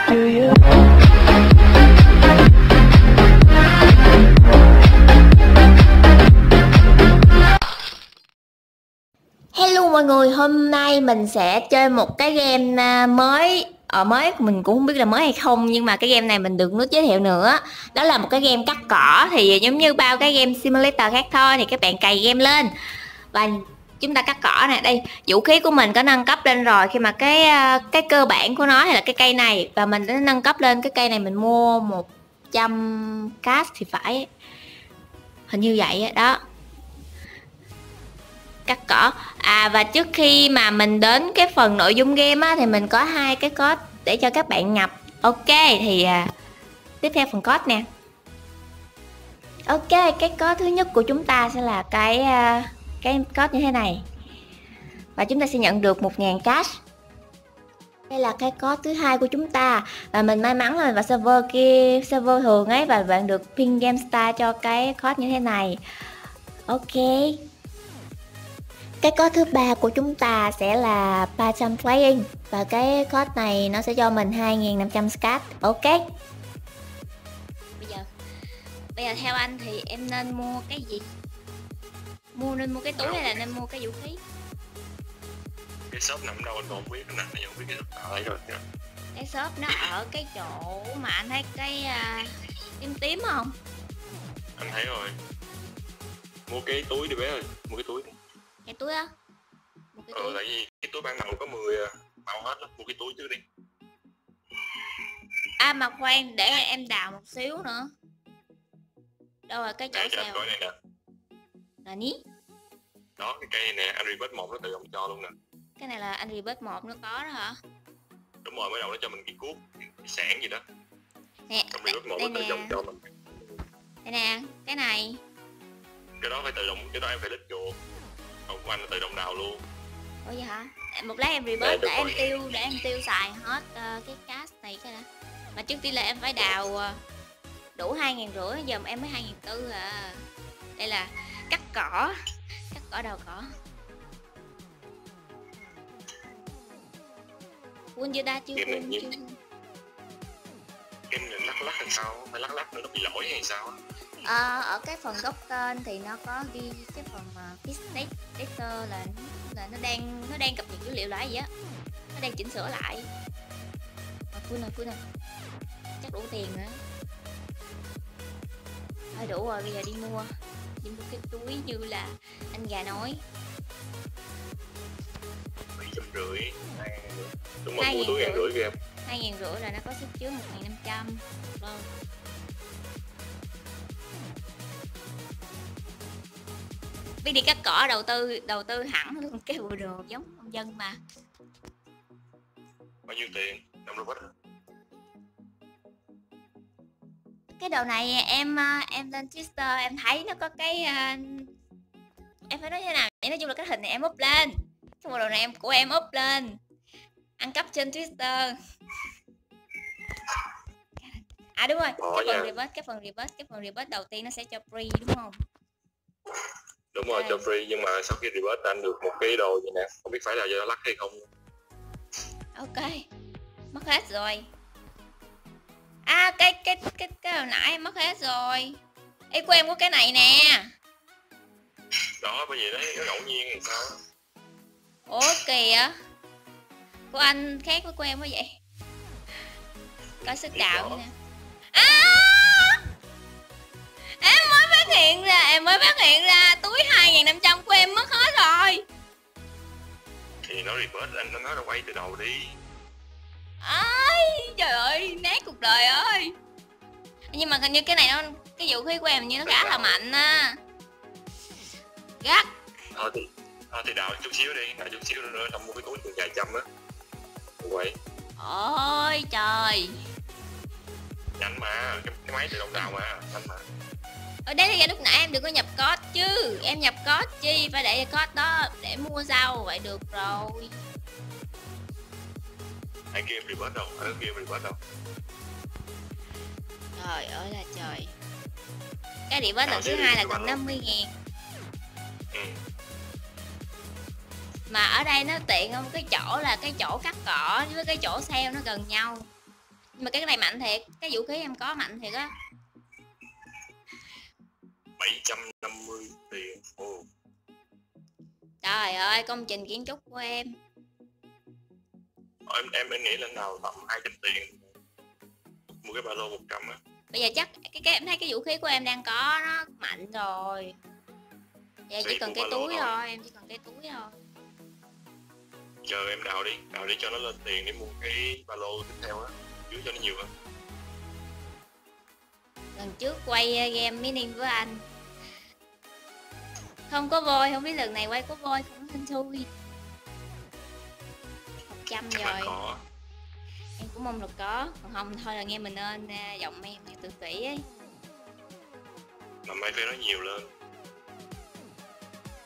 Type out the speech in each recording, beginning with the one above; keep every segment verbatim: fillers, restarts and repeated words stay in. Hello mọi người, hôm nay mình sẽ chơi một cái game mới. Ở mới mình cũng không biết là mới hay không, nhưng mà cái game này mình được Nước giới thiệu nữa. Đó là một cái game cắt cỏ. Thì giống như bao cái game simulator khác thôi, thì các bạn cày game lên và chúng ta cắt cỏ nè. Đây, vũ khí của mình có nâng cấp lên rồi. Khi mà cái cái cơ bản của nó thì là cái cây này, và mình đã nâng cấp lên cái cây này. Mình mua một trăm cash thì phải, hình như vậy đó. Cắt cỏ. À, và trước khi mà mình đến cái phần nội dung game á, thì mình có hai cái code để cho các bạn nhập. Ok, thì à, tiếp theo phần code nè. Ok, cái code thứ nhất của chúng ta sẽ là cái à, cái code như thế này. Và chúng ta sẽ nhận được một nghìn cash. Đây là cái code thứ hai của chúng ta. Và mình may mắn là mình vào server kia, server thường ấy, và bạn được pin game star cho cái code như thế này. Ok. Cái code thứ ba của chúng ta sẽ là ba trăm playing, và cái code này nó sẽ cho mình hai nghìn năm trăm scat. Ok. Bây giờ bây giờ theo anh thì em nên mua cái gì? Mua nên mua cái túi hay là nên mua cái vũ khí? Cái shop nằm đâu anh còn không biết nè, anh không biết cái shop ở rồi. Cái shop nó ở cái chỗ mà anh thấy cái uh, tím tím không? Anh thấy rồi. Mua cái túi đi bé ơi, mua cái túi. Cái túi á? Ờ, tại vì cái túi ban đầu có mười màu hết, một cái túi trước đi. À mà khoan, để em đào một xíu nữa. Đâu rồi, cái chỗ xèo là ní. Đó, cái cây này nè, anh rebate một nó tự động cho luôn nè. Cái này là anh rebate một nó có đó hả? Đúng rồi, mới đầu nó cho mình cái cuốc, cái sản gì đó nè. Xong rebate một nó tự động cho mình. Đây nè, cái này. Cái đó phải tự động, cái đó em phải lít vô. Của anh tự động đào luôn. Ủa vậy hả? Một lát em rebate để em tiêu để em tiêu xài hết uh, cái cash này cái đã. Mà trước tiên là em phải đào uh, đủ hai nghìn rưỡi, giờ em mới hai nghìn tư à. Đây là cắt cỏ, cắt cỏ đào cỏ. Quên chưa ta chưa quên chưa. Em đừng lắc lắc làm sao? Phải lắc lắc nữa nó bị lỗi hay sao? À, ở cái phần gốc tên thì nó có ghi cái phần fixed data là là nó đang nó đang cập nhật dữ liệu lại gì á, nó đang chỉnh sửa lại. Vui nè, vui nè, chắc đủ tiền nữa. Thôi đủ rồi, bây giờ đi mua, đi mua cái túi như là anh gà nói. Hai trăm rưỡi, đúng rồi, mua túi hai nghìn rưỡi kia em. hai nghìn rưỡi là nó có sức chứa một nghìn năm trăm. Vâng. Biết đi cắt cỏ, đầu tư đầu tư hẳn luôn cái bộ đồ giống nông dân mà. Bao nhiêu tiền? năm rưỡi. Cái đồ này em em lên Twitter em thấy nó có cái em phải nói thế nào? Nói chung là cái hình này em up lên, cái bộ đồ này em của em up lên, ăn cắp trên Twitter. À đúng rồi, cái phần rebate, cái phần rebate, cái phần rebate đầu tiên nó sẽ cho free đúng không? Đúng rồi, cho free, nhưng mà sau khi rebate anh được một cái đồ vậy nè, không biết phải là do nó lắc hay không. Ok, mất hết rồi. À cái cái cái cái hồi nãy mất hết rồi. Ý của em có cái này nè. Đó, bởi vì đấy, nó ngẫu nhiên thì sao? Ủa kìa, của anh khác với của em quá vậy. Có sức đạo nè. À! Em mới phát hiện ra, em mới phát hiện ra túi hai nghìn năm trăm của em mất hết rồi. Thì nó rebate anh, nó nói là quay từ đầu đi. Ây, trời ơi, nát cuộc đời ơi. Nhưng mà hình như cái này nó, cái vũ khí của em như nó khá là mạnh á. Gắt. Thôi thì, thôi thì đào chút xíu đi, đào chút xíu nữa, xong mua cái túi từ hai trăm á. Quậy. Ôi trời. Nhanh mà, cái, cái máy tự động đào mà, nhanh mà. Ở đây là lúc nãy em đừng có nhập code chứ. Em nhập code chi, phải để code đó để mua rau vậy được rồi. Ai kia rebate đâu, ai kia rebate đâu. Trời ơi là trời. Cái rebate lần thứ hai là còn năm mươi ngàn. Ừ. Mà ở đây nó tiện không, cái chỗ là cái chỗ cắt cỏ với cái chỗ sale nó gần nhau. Mà cái này mạnh thiệt, cái vũ khí em có mạnh thiệt á. Bảy trăm năm mươi tiền. Ồ. Trời ơi, công trình kiến trúc của em. Em em em nghĩ là nào tầm hai trăm tiền. Mua cái ba lô một trăm á. Bây giờ chắc cái, cái em thấy cái vũ khí của em đang có nó mạnh rồi. Vậy chỉ cần cái túi thôi. thôi, em chỉ cần cái túi thôi. Chờ em đào đi, đào đi cho nó lên tiền để mua cái ba lô tiếp theo á, dưới cho nó nhiều hơn. Lần trước quay game mini với anh không có voi, không biết lần này quay có voi cũng hên xui. Một trăm rồi. Em cũng mong là có, còn không thôi là nghe mình nên giọng em nghe tự kỷ ấy. Mà mấy cái nó nhiều lên.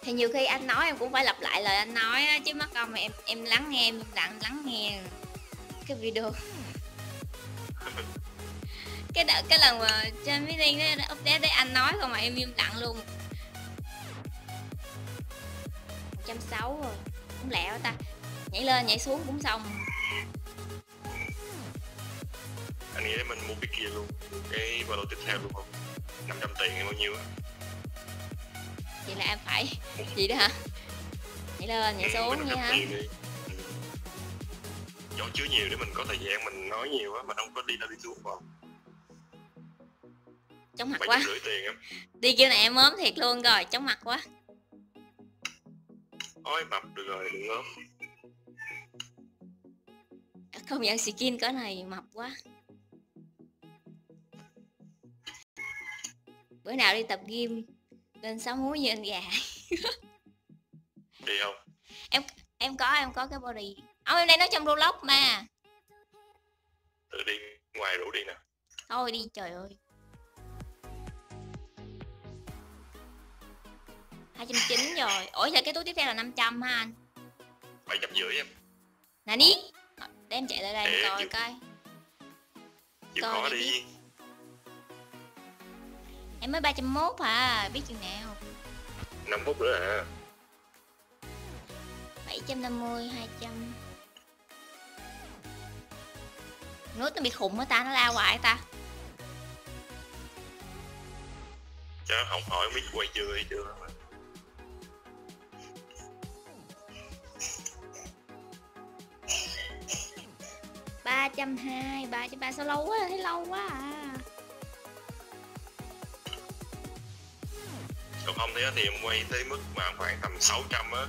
Thì nhiều khi anh nói em cũng phải lặp lại lời anh nói đó, chứ mắc công mà em em lắng nghe, em lặng lắng nghe cái video. Cái đợt, cái lần mà trên meeting đó, update đấy anh nói không mà em im lặng luôn. Một trăm sáu mươi rồi, cũng lẹo ta. Nhảy lên, nhảy xuống cũng xong. Anh nghĩ mình mua cái kia luôn, cái vào tiếp theo luôn không? năm trăm tiền hay bao nhiêu á? Vậy là em phải, vậy đó hả? Nhảy lên, nhảy xuống nha hả? Chỗ chứa nhiều để mình có thời gian mình nói nhiều á, mình không có đi ra đi xuống vào. Chóng mặt quá. Tiền em. Đi kia này em ốm thiệt luôn rồi, chóng mặt quá. Ôi mập được rồi, đừng ốm. Không nhận skin có này mập quá. Bữa nào đi tập game lên sáu múi như anh gà. Đi không? Em em có em có cái body. Ô em đang nói trong Roblox mà. Tự đi ngoài rủ đi nè. Thôi đi trời ơi. hai trăm chín mươi rồi. Ủa giờ cái túi tiếp theo là năm trăm ha anh? bảy trăm rưỡi em. Nè đi. Để em chạy lại đây em coi chịu, coi. Chịu coi đi. đi. Em mới ba trăm mốt hả? Biết chừng nào? năm mươi mốt nữa hả? bảy trăm năm mươi, hai trăm. Nước nó bị khủng hả ta? Nó lao hoài ta. Chứ không hỏi biết quay chưa hay chưa. ba trăm hai mươi, ba trăm ba mươi, sao lâu quá, thấy lâu quá à. Còn không thế thì em quay tới mức mà khoảng tầm sáu trăm á.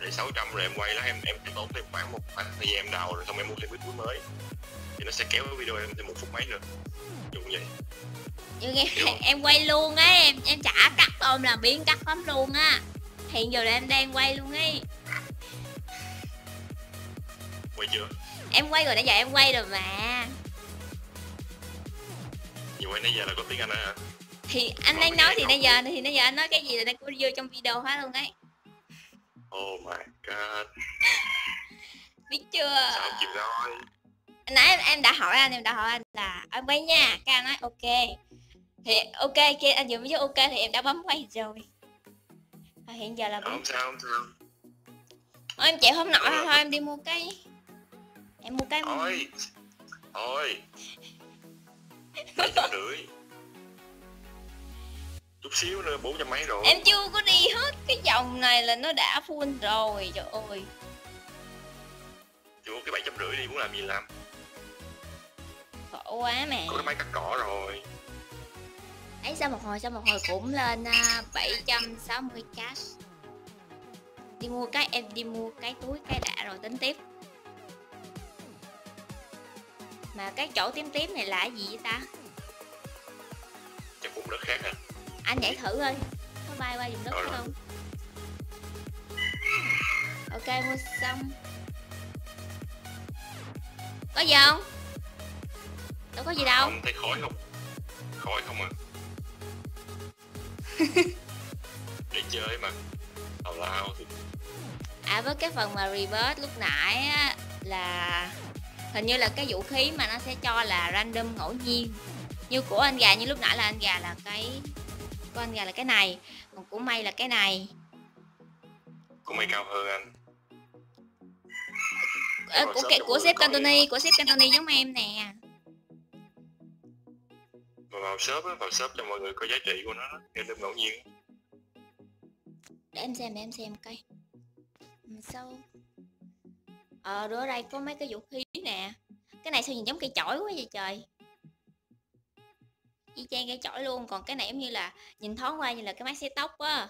Để sáu trăm rồi em quay đó, em em tốn thêm khoảng một khoảng thời gian em đào rồi xong em mua thêm cái túi mới. Thì nó sẽ kéo cái video em thêm một phút mấy nữa. Dù vậy. Nhưng em, em quay luôn á, em em chả cắt đâu, em làm biến cắt lắm luôn á. Hiện giờ là em đang quay luôn ấy. Quay chưa? Em quay rồi, nãy giờ em quay rồi mà. Nhiều quay nãy giờ là có tiếng Anh đó hả? Thì anh đang nói thì nãy giờ thì nãy giờ anh nói cái gì là nó có vô trong video hết luôn ấy. Oh my god. Biết chưa? Sao chịu rồi. Nãy em, em đã hỏi anh, em đã hỏi anh là em quay nha, cái anh nói ok. Thì ok kia anh vừa mới nói ok thì em đã bấm quay rồi. Và hiện giờ là bấm. Không sao, không sao. Thôi em chịu không nổi thôi, thôi em đi mua cái. Em mua cái thôi thôi bảy trăm rưỡi chút xíu nữa bốn trăm mấy rồi. Em chưa có đi hết cái dòng này là nó đã full rồi. Trời ơi, chưa cái bảy trăm rưỡi đi muốn làm gì làm, khổ quá mẹ. Có cái máy cắt cỏ rồi ấy. Sao một hồi sao một hồi cũng lên bảy trăm sáu mươi cash. Đi mua cái, em đi mua cái túi cái đã rồi tính tiếp. Mà cái chỗ tím tím này là cái gì vậy ta? Chắc vùng đất khác hả? Anh nhảy thử ơi. Có bay qua vùng đất khác không? Ok mua xong. Có gì không? Đâu có gì đâu. Không thấy khói không? Khói không à? Để chơi mà. Tào lao thì... À với cái phần mà reverse lúc nãy á, là... hình như là cái vũ khí mà nó sẽ cho là random ngẫu nhiên. Như của anh gà, như lúc nãy là anh gà là cái của anh gà là cái này, còn của mày là cái này. Của mày cao hơn anh. À, của, của, của sếp Cantoni, của sếp Cantoni giống em nè. vào shop á, vào shop cho mọi người có giá trị của nó đó, em đừng ngẫu nhiên. Để em xem, để em xem cây. Sao? Ờ, rồi ở đây có mấy cái vũ khí nè. Cái này sao nhìn giống cây chổi quá vậy trời. Y chang cây chổi luôn, còn cái này giống như là nhìn thoáng qua như là cái máy xe tóc á.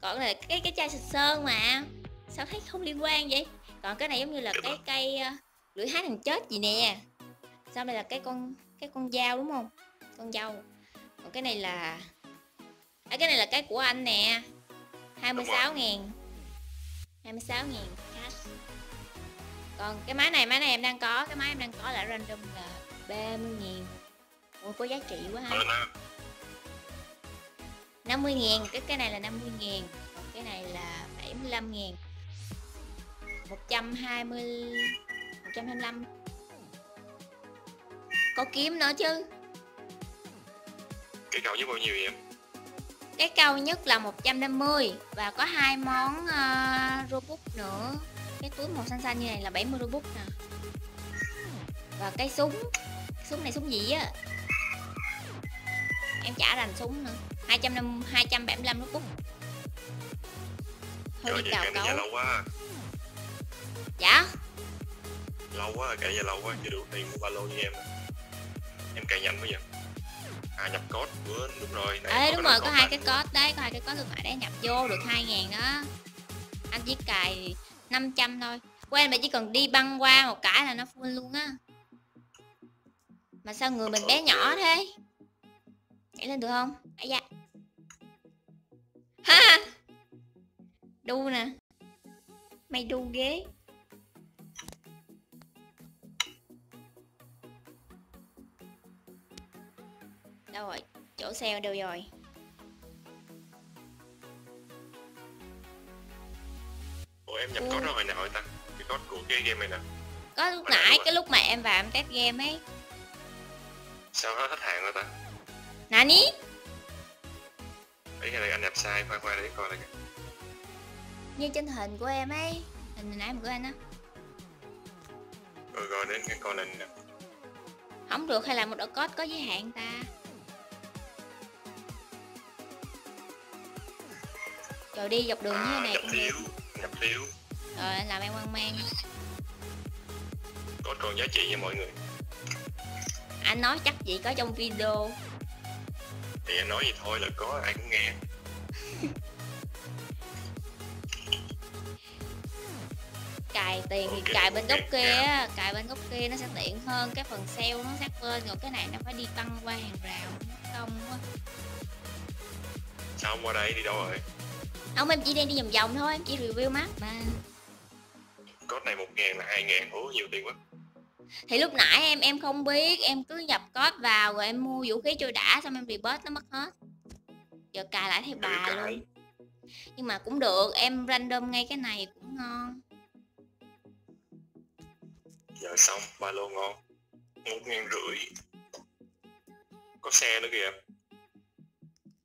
Còn là cái cái chai xịt sơn mà sao thấy không liên quan vậy. Còn cái này giống như là cái cây uh, lưỡi hái thằng chết gì nè. Sau đây là cái con cái con dao đúng không, con dao. Còn cái này là à, cái này là cái của anh nè, hai mươi sáu ngàn, hai mươi sáu ngàn cash. Còn cái máy này, máy này em đang có, cái máy em đang có là random là ba mươi ngàn. Ủa có giá trị quá ha. Năm mươi ngàn, cái cái này là năm mươi ngàn. Còn cái này là bảy mươi lăm ngàn, một trăm hai mươi, một trăm hai mươi lăm. Có kiếm nữa chứ. Cái cầu với bao nhiêu vậy em? Cái cao nhất là một trăm năm mươi. Và có hai món uh, Robux nữa. Cái túi màu xanh xanh như này là bảy mươi Robux nè. Và cái súng, cái súng này súng gì á, em trả rành súng nữa, hai trăm năm mươi, hai trăm bảy mươi lăm Robux. Hơi đi cào cấu. Lâu quá. Dạ? Lâu quá, cài giờ lâu quá, chưa đủ tiền mua ba lô như em. Em cài nhanh bây giờ. À, nhập code bữa đúng rồi. Ê đúng rồi, có hai cái code đấy, có hai cái code thương mại đấy, nhập vô được hai ngàn đó. Anh chỉ cài năm trăm thôi. Quên mà chỉ cần đi băng qua một cái là nó full luôn á. Mà sao người mình bé nhỏ thế? Nhảy lên được không? À dạ. Ha. Đu nè. Mày đu ghế. Đâu rồi, chỗ xe đâu rồi. Ủa em nhập code đó hồi nào vậy ta? Cái code của cái game này nè. Có lúc hồi nãy, cái lúc mà em vào em test game ấy. Sao nó hết hàng rồi ta? Nani? Ý là anh nhập sai, khoan khoan để coi lại kìa. Như trên hình của em ấy, hình hồi nãy em của anh á. Ừ rồi, đến cái coi lên nè. Không được hay là một đội code có giới hạn ta? Rồi đi dọc đường à, như thế này nhập thiếu, nhập thiếu. Rồi anh làm em hoang mang. Có còn giá trị nha mọi người. Anh nói chắc gì có trong video. Thì anh nói gì thôi là có, ai cũng nghe. Cài tiền thì okay, cài bên góc kia yeah. Cài bên góc kia nó sẽ tiện hơn. Cái phần sale nó sát bên, còn cái này nó phải đi tăng qua hàng rào. Không quá. Sao không qua đây, đi đâu rồi? Không, em chỉ đang đi vòng vòng thôi, em chỉ review map mà. Code này một ngàn là hai ngàn, ủa nhiều tiền quá. Thì lúc nãy em em không biết, em cứ nhập code vào rồi em mua vũ khí cho đã, xong em rebate nó mất hết. Giờ cài lại thấy bà luôn. Nhưng mà cũng được, em random ngay cái này cũng ngon. Giờ xong, ba lô ngon. một ngàn rưỡi. Có xe nữa kìa.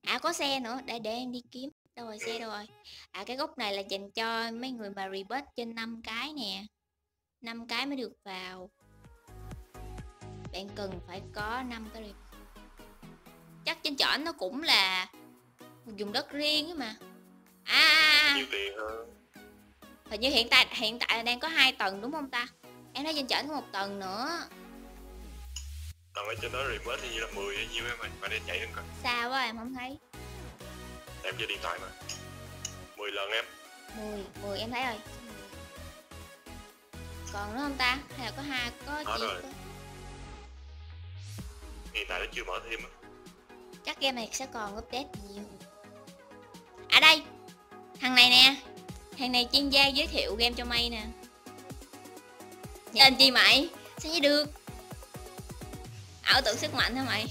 À có xe nữa, để để em đi kiếm. Đâu rồi, xe đâu rồi. À cái góc này là dành cho mấy người mà rebate trên năm cái nè, năm cái mới được vào. Bạn cần phải có năm cái rebate. Chắc trên trển nó cũng là dùng đất riêng ấy mà. À nhiều tiền hơn. Hình như hiện tại hiện tại là đang có hai tầng đúng không ta? Em nói trên trển có một tầng nữa. Tầng ở trên đó rebate thì như là mười hay nhiêu em ơi. Mà nên chạy lên coi. Sao quá em không thấy. Em chơi điện thoại mà. mười lần em. mười, mười em thấy rồi. Còn nữa không ta? Hay là có hai có đó rồi. Có... hiện tại nó chưa mở thêm á. Chắc game này sẽ còn update nhiều. À đây. Thằng này nè. Thằng này chuyên gia giới thiệu game cho mày nè. Tên chi mày? Sao vậy được? Ảo tưởng sức mạnh hả mày?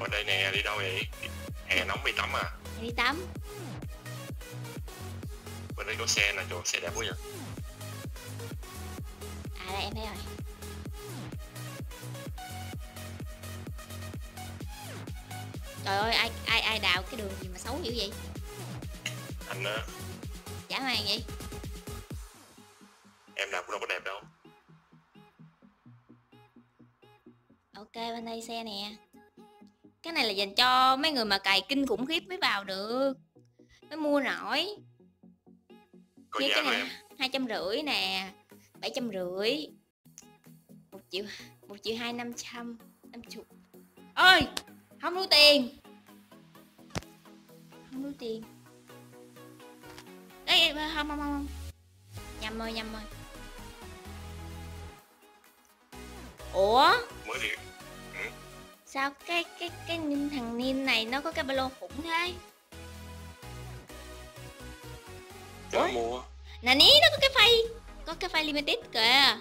Ở đây nè, đi đâu vậy? Hè nóng đi tắm à? Đi tắm. Bên đây có xe nè, trời xe đẹp quá vậy. À đây em thấy rồi. Trời ơi, ai ai ai đào cái đường gì mà xấu dữ vậy? Anh á. Dã man vậy? Em nào cũng đâu có đẹp đâu. Ok, bên đây xe nè. Cái này là dành cho mấy người mà cày kinh khủng khiếp mới vào được, mới mua nổi. Như cái này hai trăm rưỡi nè, bảy trăm rưỡi, một triệu, một triệu hai năm trăm năm chục. Ơi, không đủ tiền, không đủ tiền. Đấy, không không không, nhầm ơi nhầm ơi. Ủa? Mới điện. Ừ. Sao cái cái cái thằng Nin này nó có cái ba lô khủng thế? Ủa? Mua. Nè ní nó có cái file, có cái file limited kìa.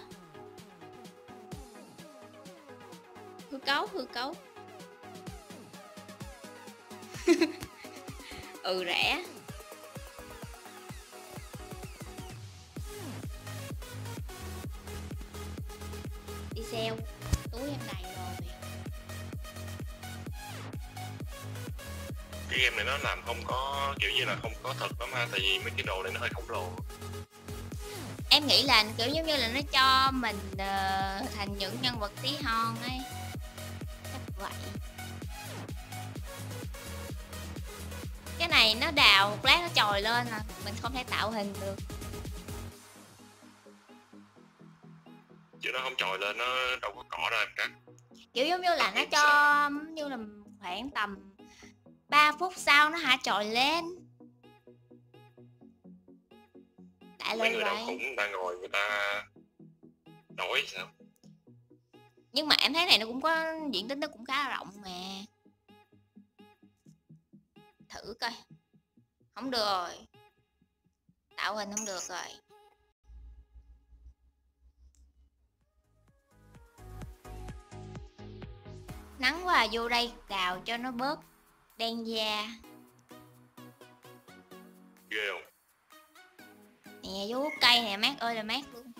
Hư cấu hư cấu. Ừ rẻ. Đi sale, túi em đầy rồi. Cái game này nó làm không có kiểu như là không có thật lắm ha, tại vì mấy cái đồ này nó hơi khổng lồ. Em nghĩ là kiểu giống như là nó cho mình uh, thành những nhân vật tí hon ấy. Chắc vậy. Cái này nó đào một lát nó trồi lên à, mình không thể tạo hình được. Chứ nó không trồi lên nó đâu có cỏ đâu em cắt. Kiểu giống như là nó cho như là khoảng tầm ba phút sau nó hạ trội lên. Đã lên rồi. Cũng người ta ngồi người ta đổi sao. Nhưng mà em thấy này nó cũng có diện tích nó cũng khá rộng mà. Thử coi. Không được rồi. Tạo hình không được rồi. Nắng quá à, vô đây đào cho nó bớt đen da. Ghê không? Nè vô cây nè, mát ơi là mát luôn.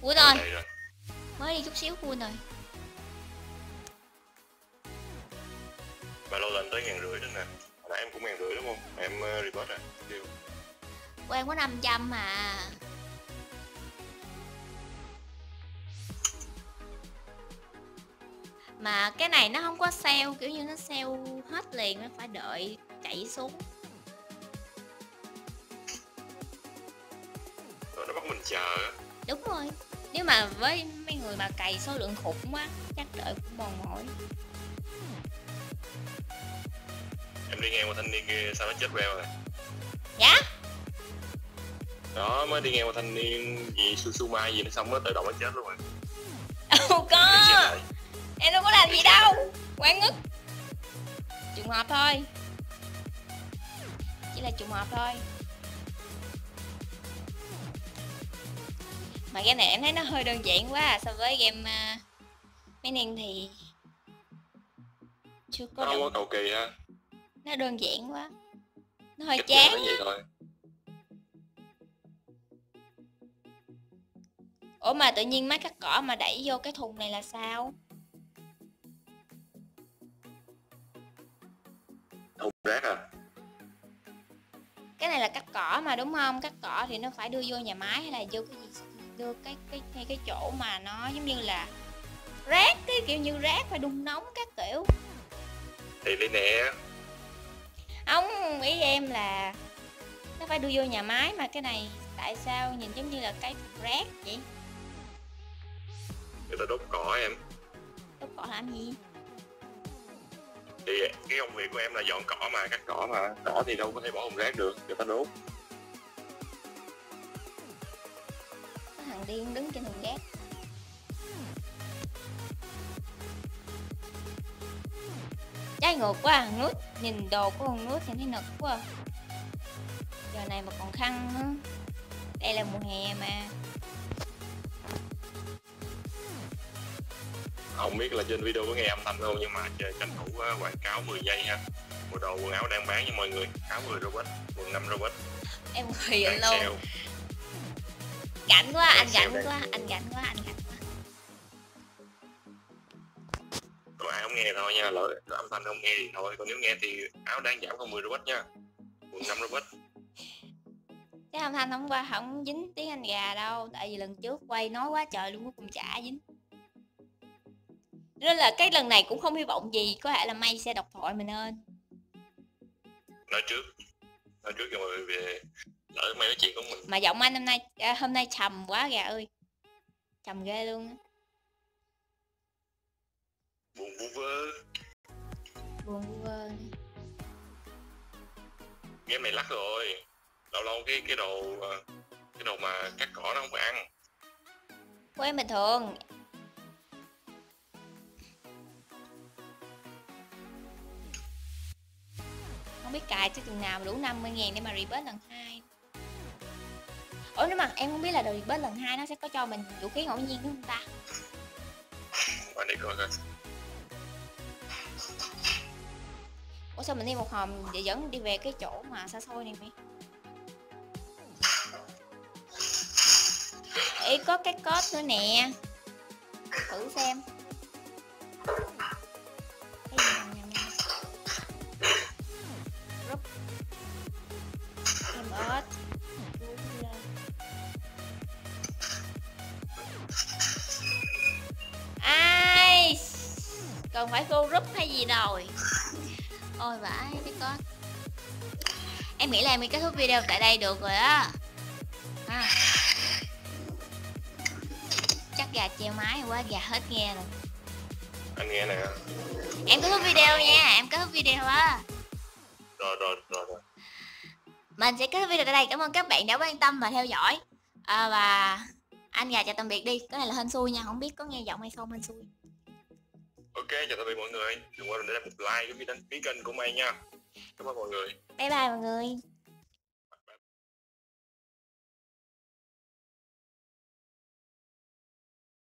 Cuối rồi. Mới đi chút xíu cuối rồi. Bà lâu lần tới ngàn rưỡi đó nè. Hồi nãy em cũng ngàn rưỡi đúng không? Em uh, report à? Điều. Của em có năm trăm mà. Mà cái này nó không có sale, kiểu như nó sale hết liền, nó phải đợi chạy xuống. Rồi nó bắt mình chờ. Đúng rồi. Nếu mà với mấy người mà cày số lượng khủng quá, chắc đợi cũng mòn mỏi. Em đi ngang qua thanh niên kia sao nó chết reo rồi. Dạ? Đó, mới đi ngang qua thanh niên gì Susuma gì nó xong nó tự động nó chết luôn rồi. Đâu có. Em đâu có làm gì đâu, quán ngất. Trùng hợp thôi. Chỉ là trùng hợp thôi. Mà game này em thấy nó hơi đơn giản quá à, so với game uh, mấy niên thì chưa có đâu quá cầu kỳ ha. Nó đơn giản quá. Nó hơi chán á. Ủa mà tự nhiên máy cắt cỏ mà đẩy vô cái thùng này là sao? À. Cái này là cắt cỏ mà đúng không? Cắt cỏ thì nó phải đưa vô nhà máy hay là vô cái gì, đưa cái cái cái, cái chỗ mà nó giống như là rác, cái kiểu như rác phải đun nóng các kiểu. Thì đây nè. Ông ý em là nó phải đưa vô nhà máy mà cái này tại sao nhìn giống như là cái rác vậy? Người ta đốt cỏ em. Đốt cỏ làm gì? Thì cái công việc của em là dọn cỏ mà, cắt cỏ mà. Cỏ thì đâu có thể bỏ thùng rác được, người ta đốt. Có thằng điên đứng trên thùng rác. Trái ngược quá à, nước. Nhìn đồ của con nước thì thấy nực quá. Giờ này mà còn khăn nữa. Đây là mùa hè mà. Không biết là trên video có nghe âm thanh không nhưng mà tranh thủ quảng cáo mười giây ha. Mùa đầu quần áo đang bán nha mọi người, áo mười Robux, quần năm Robux. Em khỉ anh luôn. Gạnh quá, anh gạnh quá, anh gạnh quá, anh gạnh quá. Còn ai không nghe thôi nha, lỡ âm thanh không nghe thì thôi, còn nếu nghe thì áo đang giảm còn mười Robux nha. Quần năm Robux. Cái âm thanh hôm qua không dính tiếng anh gà đâu, tại vì lần trước quay nói quá trời luôn, cuối cùng chả dính. Nên là cái lần này cũng không hy vọng gì, có thể là May sẽ đọc thoại mình hơn. Nói trước, nói trước cho mọi người về lỡ May nói chuyện của mình. Mà giọng anh hôm nay à, hôm nay trầm quá gà ơi, trầm ghê luôn á. Buồn vu vơ, buồn vu vơ. Game này lắc rồi, lâu lâu cái cái đồ cái đồ mà cắt cỏ nó không phải ăn. Quên bình thường. Không biết cài chứ chừng nào đủ năm mươi ngàn để mà rebate lần hai. Ủa nếu mà em không biết là đồ rebate lần hai nó sẽ có cho mình vũ khí ngẫu nhiên đúng không ta? Qua đây coi coi. Ủa sao mình đi một hòm để dẫn đi về cái chỗ mà xa xôi này mày? Ý có cái code nữa nè, thử xem. Ai cần phải vô group hay gì rồi? Ôi vãi cái con. Em nghĩ là em mới kết thúc video tại đây được rồi á. À. Chắc gà treo máy quá, gà hết nghe rồi. Anh nghe nè. Em kết thúc video nha, em kết thúc video á. Rồi rồi rồi rồi. Mình sẽ kết thúc video tại đây. Cảm ơn các bạn đã quan tâm và theo dõi. À, và anh gà chào tạm biệt đi. Cái này là hên xui nha, không biết có nghe giọng hay không, hên xui. Ok, chào tạm biệt mọi người. Đừng quên để lại một like cũng như đăng ký kênh của May nha. Cảm ơn mọi người. Bye bye mọi người.